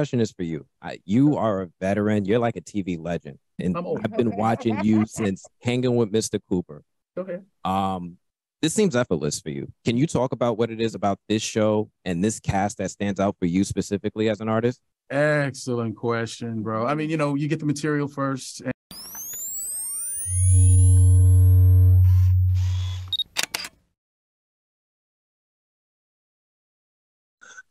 question is for you. You are a veteran. You're like a TV legend. And I've been watching you since Hanging with Mr. Cooper. Okay. This seems effortless for you. Can you talk about what it is about this show and this cast that stands out for you specifically as an artist? Excellent question, bro. I mean, you know, you get the material first. And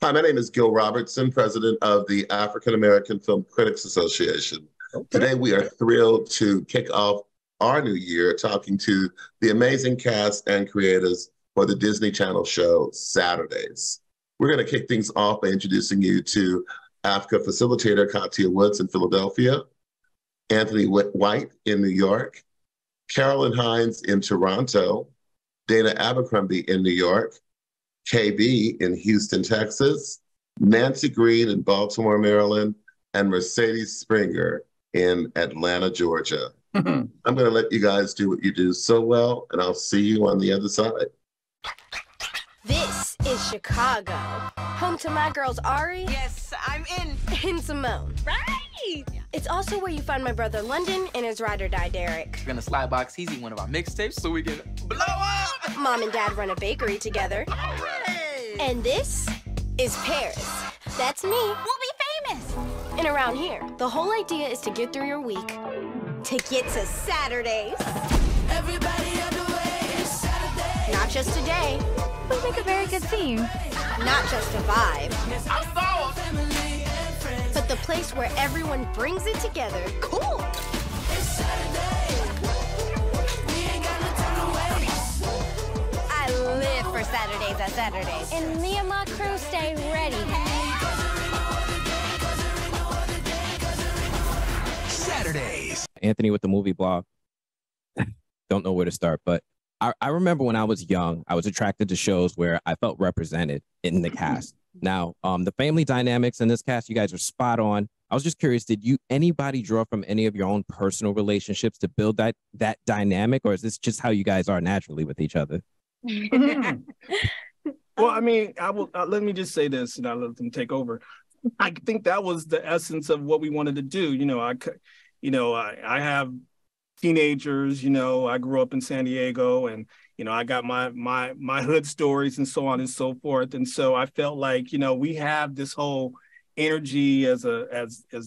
hi, my name is Gil Robertson, president of the African American Film Critics Association. Okay. Today, we are thrilled to kick off our new year talking to the amazing cast and creators for the Disney Channel show, Saturdays. We're going to kick things off by introducing you to Africa facilitator Katia Woods in Philadelphia, Anthony White in New York, Carolyn Hines in Toronto, Dana Abercrombie in New York, KB in Houston, Texas, Nancy Green in Baltimore, Maryland, and Mercedes Springer in Atlanta, Georgia. Mm-hmm. I'm going to let you guys do what you do so well, and I'll see you on the other side. This is Chicago, home to my girls Ari. Yes, I'm in. And Simone. Right! It's also where you find my brother London and his ride or die Derek. We're going to slide box easy one of our mixtapes so we can blow up! Mom and Dad run a bakery together. All right! And this is Paris. That's me. We'll be famous! And around here, the whole idea is to get through your week to get to Saturdays. Everybody on the way is Saturday. Not just today. We make a very good theme. Not just a vibe. I'm bold. But the place where everyone brings it together. Cool. It's Saturday. We ain't got no time to waste. I live for Saturdays on Saturdays. And me and my crew stay ready. Saturdays. Anthony with The Movie Blog. Don't know where to start, but I remember when I was young, I was attracted to shows where I felt represented in the cast. Now, the family dynamics in this cast, you guys are spot on. I was just curious, did anybody draw from any of your own personal relationships to build that dynamic, or is this just how you guys are naturally with each other? Well, I mean, let me just say this, and I let them take over. I think that was the essence of what we wanted to do. You know, I have teenagers, you know, I grew up in San Diego, and, you know, I got my hood stories and so on and so forth. And so I felt like, you know, we have this whole energy as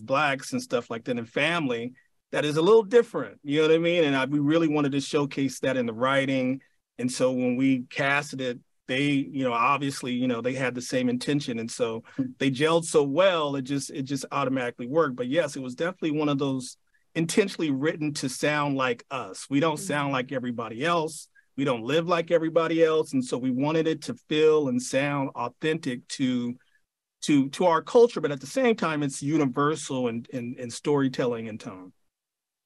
Blacks and stuff like that, and family that is a little different, you know what I mean? And we really wanted to showcase that in the writing. And so when we casted it, they, you know, obviously, you know, they had the same intention. And so they gelled so well, it just automatically worked. But yes, it was definitely one of those intentionally written to sound like us. We don't sound like everybody else. We don't live like everybody else. And so we wanted it to feel and sound authentic to our culture, but at the same time, it's universal in storytelling and tone.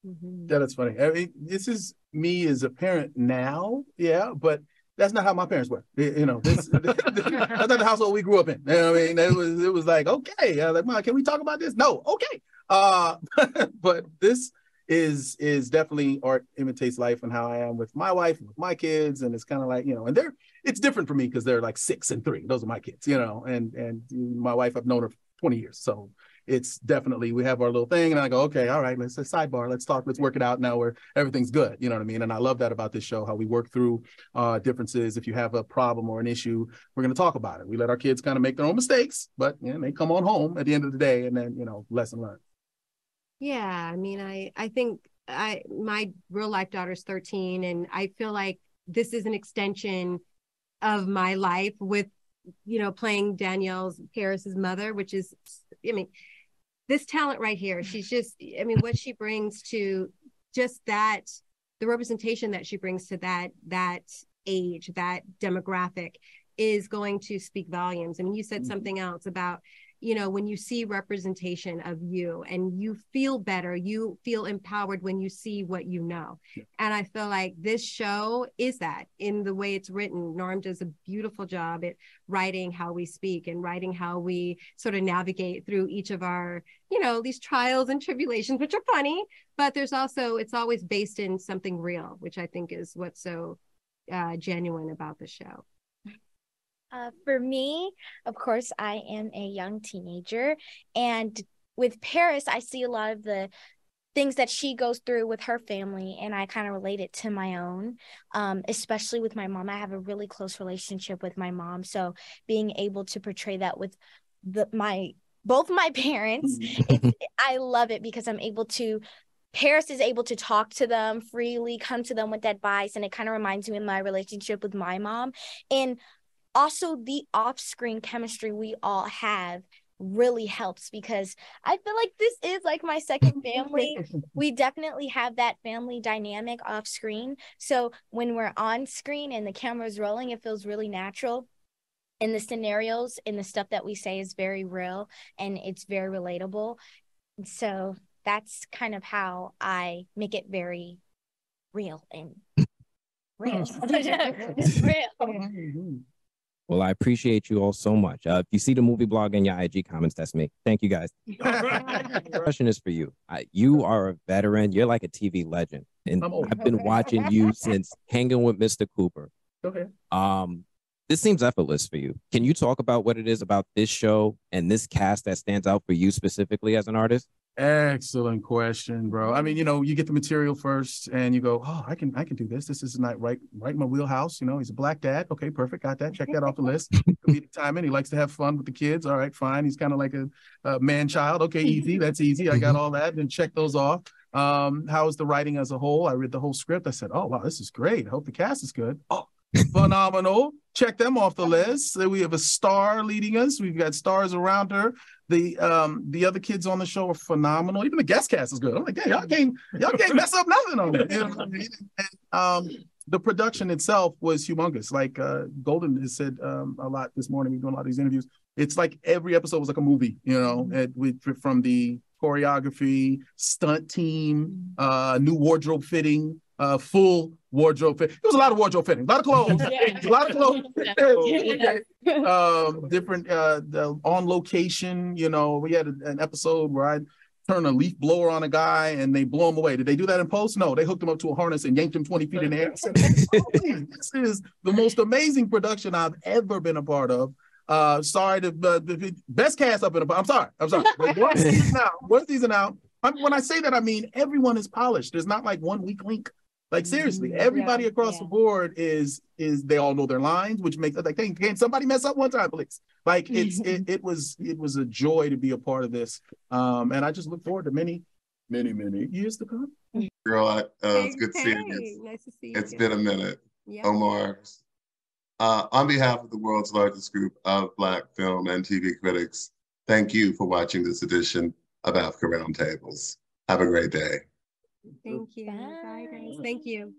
Mm-hmm. That is funny. I mean, this is me as a parent now, yeah, but that's not how my parents were. You know, that's not the household we grew up in. You know what I mean? It was like, okay, I was like, Mom, can we talk about this? No, okay. But this is definitely art imitates life, and how I am with my wife and with my kids. And it's kind of like, you know, and it's different for me because they're like 6 and 3. Those are my kids, you know, and my wife, I've known her for 20 years. So it's definitely, we have our little thing, and I go, okay, all right, let's sidebar, let's talk, let's work it out now where everything's good. You know what I mean? And I love that about this show, how we work through differences. If you have a problem or an issue, we're going to talk about it. We let our kids kind of make their own mistakes, but you know, they come on home at the end of the day, and then, you know, lesson learned. Yeah, I mean, I think my real life daughter's 13, and I feel like this is an extension of my life with, you know, playing Danielle's, Paris's mother, which is, I mean, this talent right here, she's just, I mean, what she brings to just that, the representation that she brings to that age, that demographic is going to speak volumes. I mean, you said something else about, you know, when you see representation of you and you feel better, you feel empowered when you see what you know. Yeah. And I feel like this show is that in the way it's written. Norm does a beautiful job at writing how we speak and writing how we sort of navigate through each of our, you know, these trials and tribulations, which are funny, but there's also, it's always based in something real, which I think is what's so genuine about the show. For me, of course, I am a young teenager, and with Paris, I see a lot of the things that she goes through with her family, and I kind of relate it to my own, especially with my mom. I have a really close relationship with my mom, so being able to portray that with both my parents, I love it because I'm able to, Paris is able to talk to them freely, come to them with advice, and it kind of reminds me of my relationship with my mom. And also the off-screen chemistry we all have really helps because I feel like this is like my second family. We definitely have that family dynamic off-screen. So when we're on screen and the camera's rolling, it feels really natural. And the scenarios and the stuff that we say is very real and it's very relatable. So that's kind of how I make it very real and real. Real. Well, I appreciate you all so much. If you see the movie blog in your IG comments, that's me. Thank you, guys. The question is for you. You are a veteran. You're like a TV legend. And I've been watching you since Hanging with Mr. Cooper. Okay. This seems effortless for you. Can you talk about what it is about this show and this cast that stands out for you specifically as an artist? Excellent question, bro. I mean, you know, you get the material first and you go, oh, I can do this. This is not right in my wheelhouse. You know, he's a black dad. Okay, perfect. Got that. Check that off the list. Comedic timing. He likes to have fun with the kids. All right, fine. He's kind of like a man child. Okay, easy. That's easy. I got all that. Then check those off. How is the writing as a whole? I read the whole script. I said, oh, wow, this is great. I hope the cast is good. Oh, phenomenal. Check them off the list. We have a star leading us. We've got stars around her. The other kids on the show are phenomenal. Even the guest cast is good. I'm like, yeah, y'all can't mess up nothing on it. You know what I mean? And, the production itself was humongous. Like Golden has said a lot this morning. We've done a lot of these interviews. It's like every episode was like a movie, you know, from the choreography, stunt team, new wardrobe fitting, full wardrobe fit. It was a lot of wardrobe fitting, a lot of clothes, a lot of clothes. Different on location. You know, we had an episode where I turned a leaf blower on a guy and they blow him away. Did they do that in post? No, they hooked him up to a harness and yanked him 20 feet in the air. I said, oh, this is the most amazing production I've ever been a part of. Sorry, the best cast up in the. I'm sorry. But one season out. When I say that, I mean everyone is polished. There's not like one weak link. Like seriously, everybody across the board is they all know their lines, which makes like, dang, can somebody mess up one time, please? Like it was a joy to be a part of this, and I just look forward to many years to come. Girl, it's good seeing you. Nice to see you. It's been a minute, Omar. On behalf of the world's largest group of Black film and TV critics, thank you for watching this edition of Africa Roundtables. Have a great day. Thank you. Bye, guys. Thank you.